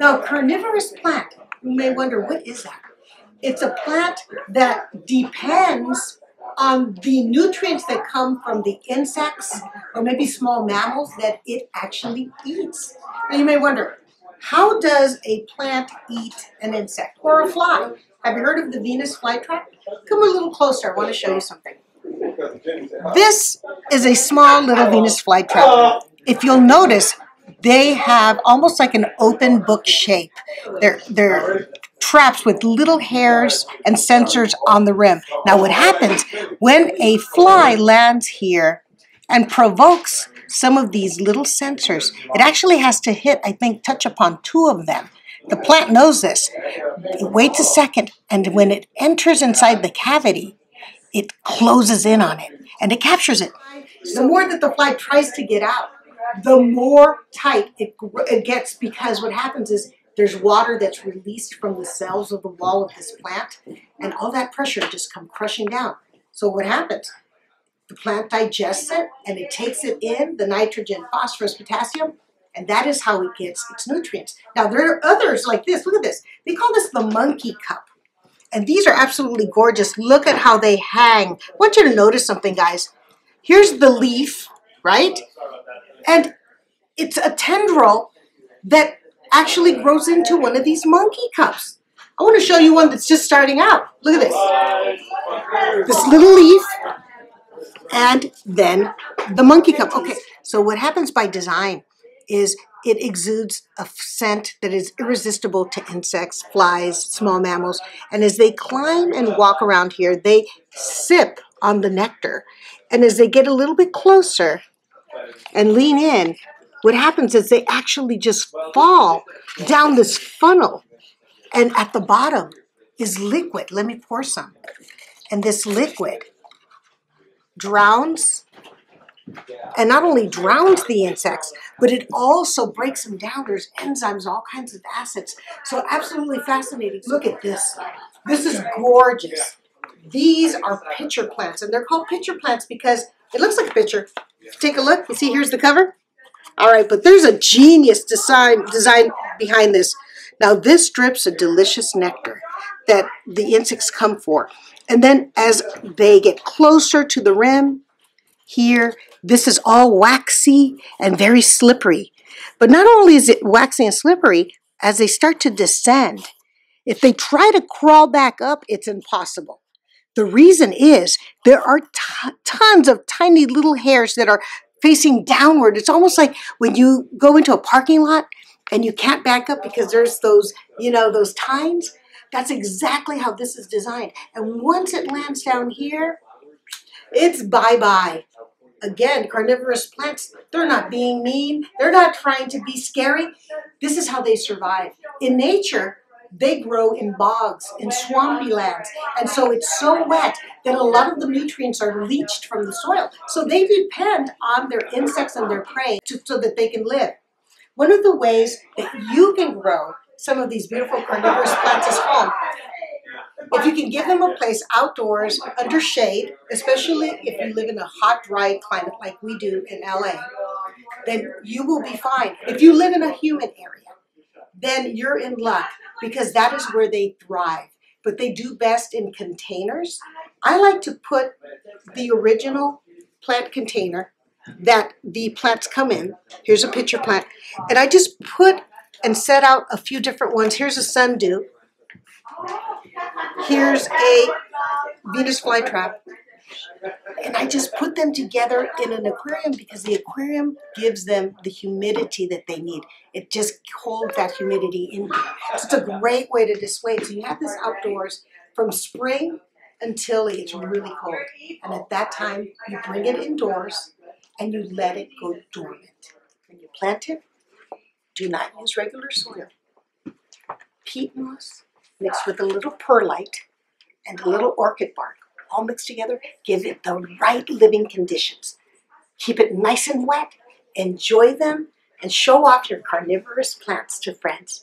Now, carnivorous plant, you may wonder, what is that? It's a plant that depends on the nutrients that come from the insects or maybe small mammals that it actually eats. Now, you may wonder, how does a plant eat an insect or a fly? Have you heard of the Venus flytrap? Come a little closer, I want to show you something. This is a small little Venus flytrap. If you'll notice, they have almost like an open book shape. They're traps with little hairs and sensors on the rim. Now what happens when a fly lands here and provokes some of these little sensors, it actually has to hit, I think, touch upon two of them. The plant knows this. It waits a second, and when it enters inside the cavity, it closes in on it, and it captures it. The more that the fly tries to get out, the more tight it gets, because what happens is there's water that's released from the cells of the wall of this plant, and all that pressure just comes crushing down. So what happens? The plant digests it, and it takes it in, the nitrogen, phosphorus, potassium, and that is how it gets its nutrients. Now, there are others like this. Look at this. They call this the monkey cup. And these are absolutely gorgeous. Look at how they hang. I want you to notice something, guys. Here's the leaf, right? And it's a tendril that actually grows into one of these monkey cups. I want to show you one that's just starting out. Look at this. This little leaf. And then the monkey cup. Okay, so what happens by design is it exudes a scent that is irresistible to insects, flies, small mammals, and as they climb and walk around here, they sip on the nectar. And as they get a little bit closer and lean in, what happens is they actually just fall down this funnel, and at the bottom is liquid. Let me pour some. And this liquid drowns, and not only drowns the insects, but it also breaks them down. There's enzymes, all kinds of acids. So absolutely fascinating. Look at this. This is gorgeous. These are pitcher plants, and they're called pitcher plants because it looks like a pitcher. Take a look. You see, here's the cover. All right, but there's a genius design behind this. Now, this drips a delicious nectar that the insects come for. And then as they get closer to the rim, here, this is all waxy and very slippery. But not only is it waxy and slippery, as they start to descend, if they try to crawl back up, it's impossible. The reason is there are tons of tiny little hairs that are facing downward. It's almost like when you go into a parking lot and you can't back up because there's those, you know, those tines. That's exactly how this is designed. And once it lands down here, it's bye-bye. Again, carnivorous plants, they're not being mean. They're not trying to be scary. This is how they survive. In nature, they grow in bogs, in swampy lands. And so it's so wet that a lot of the nutrients are leached from the soil. So they depend on their insects and their prey so that they can live. One of the ways that you can grow some of these beautiful carnivorous plants is home. If you can give them a place outdoors under shade, especially if you live in a hot, dry climate like we do in LA, then you will be fine. If you live in a humid area, then you're in luck because that is where they thrive. But they do best in containers. I like to put the original plant container that the plants come in. Here's a pitcher plant. And I just put and set out a few different ones. Here's a sundew. Here's a Venus flytrap. And I just put them together in an aquarium because the aquarium gives them the humidity that they need. It just holds that humidity in. It's a great way to display it. So you have this outdoors from spring until it's really cold. And at that time, you bring it indoors and you let it go dormant. When you plant it, do not use regular soil. Peat moss mixed with a little perlite and a little orchid bark, all mixed together. Give it the right living conditions. Keep it nice and wet. Enjoy them and show off your carnivorous plants to friends.